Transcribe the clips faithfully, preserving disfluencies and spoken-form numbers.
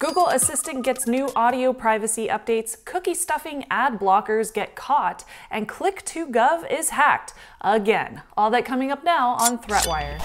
Google Assistant gets new audio privacy updates, cookie stuffing ad blockers get caught, and Click to Gov is hacked. Again, all that coming up now on ThreatWire.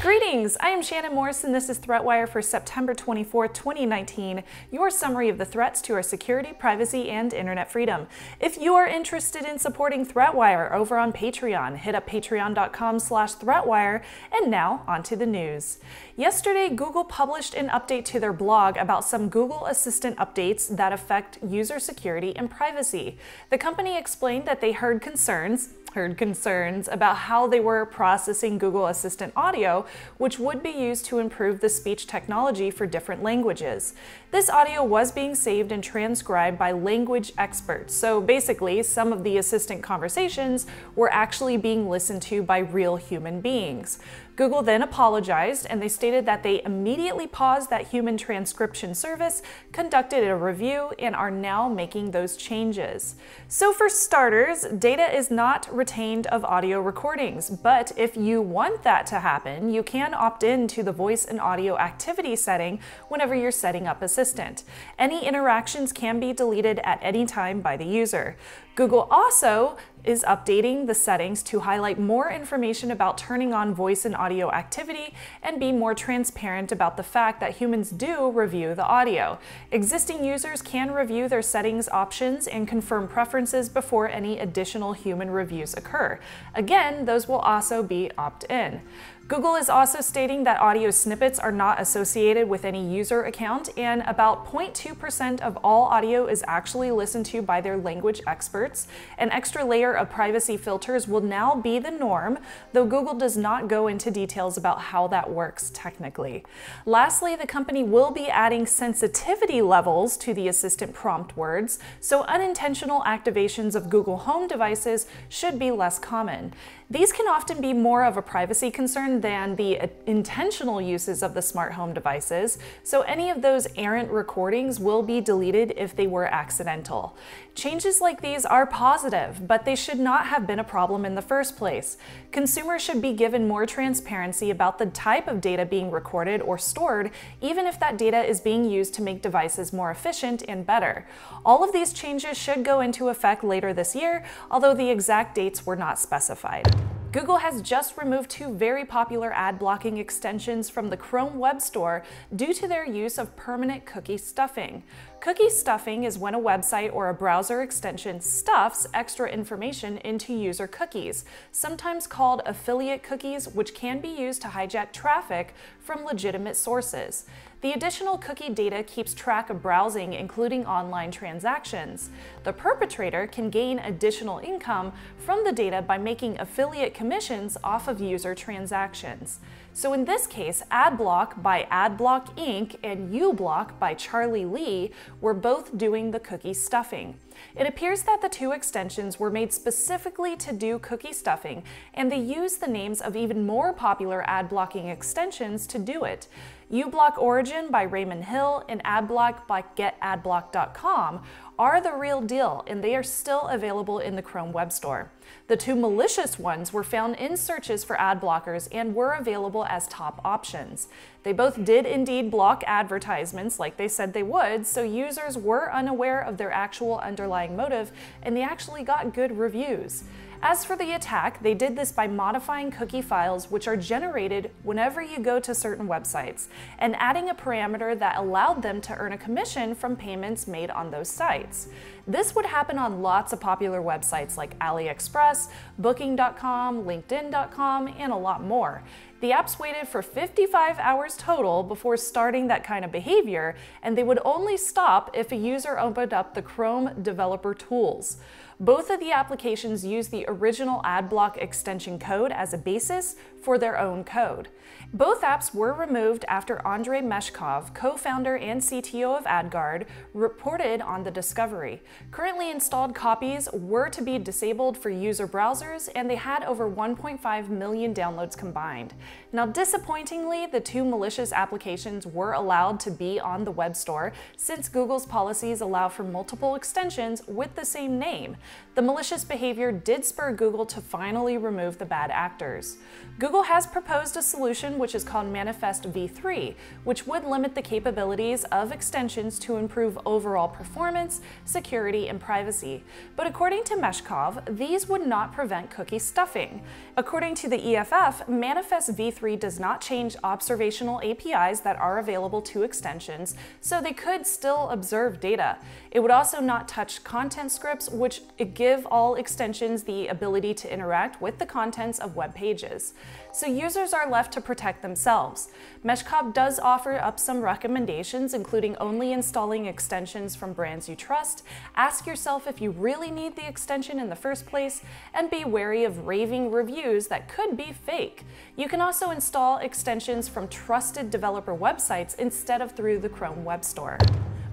Greetings, I am Shannon Morse and this is ThreatWire for September twenty-fourth, twenty nineteen, your summary of the threats to our security, privacy, and internet freedom. If you are interested in supporting ThreatWire over on Patreon, hit up patreon.com slash ThreatWire, and now onto the news. Yesterday, Google published an update to their blog about some Google Assistant updates that affect user security and privacy. The company explained that they heard concerns, heard concerns about how they were processing Google Assistant audio, which would be used to improve the speech technology for different languages. This audio was being saved and transcribed by language experts, so basically some of the assistant conversations were actually being listened to by real human beings. Google then apologized, and they stated that they immediately paused that human transcription service, conducted a review, and are now making those changes. So for starters, data is not retained of audio recordings, but if you want that to happen, you can opt in to the voice and audio activity setting whenever you're setting up Assistant. Any interactions can be deleted at any time by the user. Google also is updating the settings to highlight more information about turning on voice and audio activity and be more transparent about the fact that humans do review the audio. Existing users can review their settings options and confirm preferences before any additional human reviews occur. Again, those will also be opt-in. Google is also stating that audio snippets are not associated with any user account, and about zero point two percent of all audio is actually listened to by their language experts. An extra layer of privacy filters will now be the norm, though Google does not go into details about how that works technically. Lastly, the company will be adding sensitivity levels to the assistant prompt words, so unintentional activations of Google Home devices should be less common. These can often be more of a privacy concern than the intentional uses of the smart home devices, so any of those errant recordings will be deleted if they were accidental. Changes like these are positive, but they should not have been a problem in the first place. Consumers should be given more transparency about the type of data being recorded or stored, even if that data is being used to make devices more efficient and better. All of these changes should go into effect later this year, although the exact dates were not specified. Google has just removed two very popular ad blocking extensions from the Chrome Web Store due to their use of permanent cookie stuffing. Cookie stuffing is when a website or a browser extension stuffs extra information into user cookies, sometimes called affiliate cookies, which can be used to hijack traffic from legitimate sources. The additional cookie data keeps track of browsing, including online transactions. The perpetrator can gain additional income from the data by making affiliate commissions off of user transactions. So in this case, AdBlock by AdBlock Incorporated and UBlock by Charlie Lee were both doing the cookie stuffing. It appears that the two extensions were made specifically to do cookie stuffing, and they used the names of even more popular ad blocking extensions to do it. UBlock Origin by Raymond Hill and AdBlock by Get Ad Block dot com are the real deal, and they are still available in the Chrome Web Store. The two malicious ones were found in searches for ad blockers and were available as top options. They both did indeed block advertisements like they said they would, so users were unaware of their actual underlying motive, and they actually got good reviews. As for the attack, they did this by modifying cookie files, which are generated whenever you go to certain websites, and adding a parameter that allowed them to earn a commission from payments made on those sites. This would happen on lots of popular websites like AliExpress, Booking dot com, LinkedIn dot com, and a lot more. The apps waited for fifty-five hours total before starting that kind of behavior, and they would only stop if a user opened up the Chrome developer tools. Both of the applications use the original AdBlock extension code as a basis for their own code. Both apps were removed after Andrey Meshkov, co-founder and C T O of AdGuard, reported on the discovery. Currently installed copies were to be disabled for user browsers, and they had over one point five million downloads combined. Now, disappointingly, the two malicious applications were allowed to be on the web store, since Google's policies allow for multiple extensions with the same name. The malicious behavior did spur Google to finally remove the bad actors. Google has proposed a solution which is called Manifest V three, which would limit the capabilities of extensions to improve overall performance, security, and privacy. But according to Meshkov, these would not prevent cookie stuffing. According to the E F F, Manifest V three does not change observational A P Is that are available to extensions, so they could still observe data. It would also not touch content scripts, which give all extensions the ability to interact with the contents of web pages. So users are left to protect themselves. Meshkov does offer up some recommendations, including only installing extensions from brands you trust, ask yourself if you really need the extension in the first place, and be wary of raving reviews that could be fake. You can also install extensions from trusted developer websites instead of through the Chrome Web Store.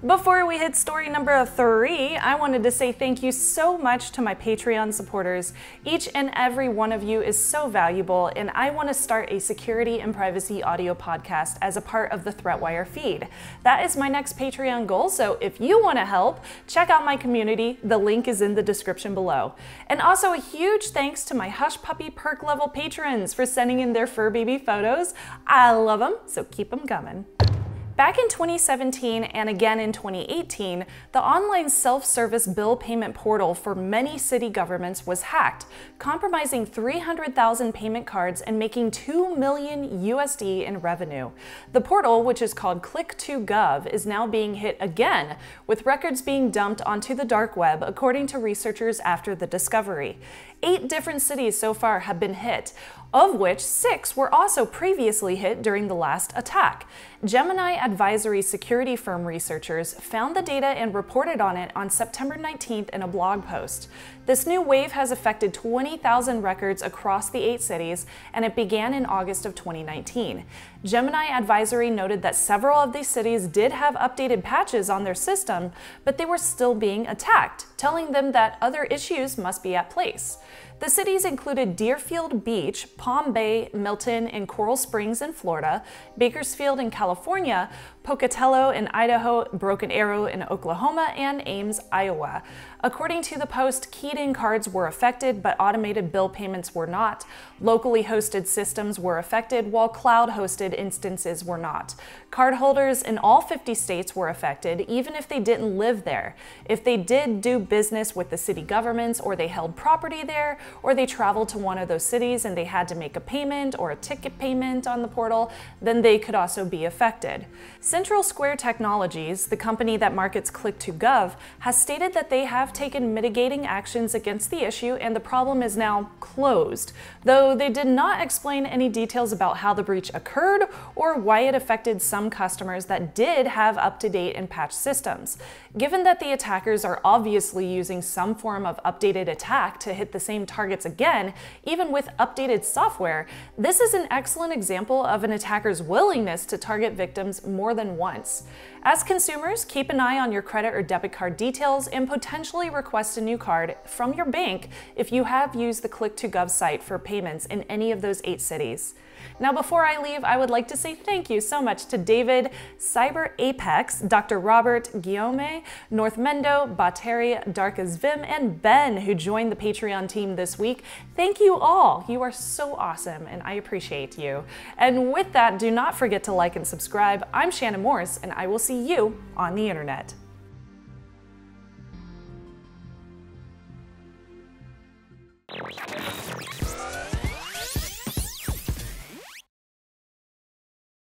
Before we hit story number three, I wanted to say thank you so much to my Patreon supporters. Each and every one of you is so valuable, and I want to start a security and privacy audio podcast as a part of the ThreatWire feed. That is my next Patreon goal, so if you want to help, check out my community. The link is in the description below. And also a huge thanks to my Hush Puppy perk level patrons for sending in their fur baby photos. I love them, so keep them coming. Back in twenty seventeen and again in twenty eighteen, the online self-service bill payment portal for many city governments was hacked, compromising three hundred thousand payment cards and making two million U S D in revenue. The portal, which is called Click to Gov, is now being hit again, with records being dumped onto the dark web, according to researchers after the discovery. Eight different cities so far have been hit, of which six were also previously hit during the last attack. Gemini Advisory security firm researchers found the data and reported on it on September nineteenth in a blog post. This new wave has affected twenty thousand records across the eight cities, and it began in August of twenty nineteen. Gemini Advisory noted that several of these cities did have updated patches on their system, but they were still being attacked, telling them that other issues must be at play. The cities included Deerfield Beach, Palm Bay, Milton, and Coral Springs in Florida, Bakersfield in California, Pocatello in Idaho, Broken Arrow in Oklahoma, and Ames, Iowa. According to the post, keyed-in cards were affected, but automated bill payments were not. Locally hosted systems were affected, while cloud-hosted instances were not. Cardholders in all fifty states were affected, even if they didn't live there. If they did do business with the city governments, or they held property there, or they traveled to one of those cities and they had to make a payment or a ticket payment on the portal, then they could also be affected. Central Square Technologies, the company that markets Click to Gov, has stated that they have taken mitigating actions against the issue and the problem is now closed, though they did not explain any details about how the breach occurred or why it affected some customers that did have up-to-date and patched systems. Given that the attackers are obviously using some form of updated attack to hit the same targets again, even with updated software, this is an excellent example of an attacker's willingness to target victims more than once. As consumers, keep an eye on your credit or debit card details and potentially request a new card from your bank if you have used the Click to Gov site for payments in any of those eight cities. Now, before I leave, I would like to say thank you so much to David, Cyber Apex, Doctor Robert, Guillaume, Northmendo, Bateri, Dark as Vim, and Ben, who joined the Patreon team this week. Thank you all. You are so awesome, and I appreciate you. And with that, do not forget to like and subscribe. I'm Shannon Morse, and I will see you on the internet.